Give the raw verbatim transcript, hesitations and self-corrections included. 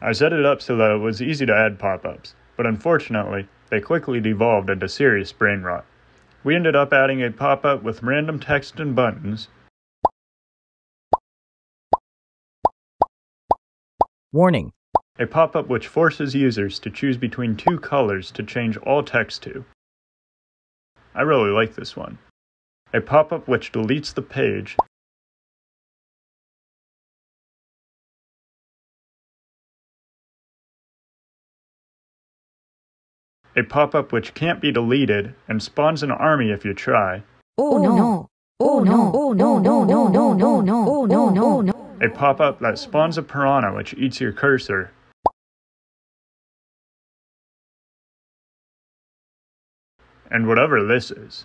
I set it up so that it was easy to add pop-ups, but unfortunately, they quickly devolved into serious brain rot. We ended up adding a pop-up with random text and buttons. Warning. A pop-up which forces users to choose between two colors to change all text to. I really like this one. A pop-up which deletes the page. A pop-up which can't be deleted and spawns an army if you try. Oh no! Oh no! Oh no! No! No! No! No! No! No! No! No! A pop-up that spawns a piranha which eats your cursor. And whatever this is.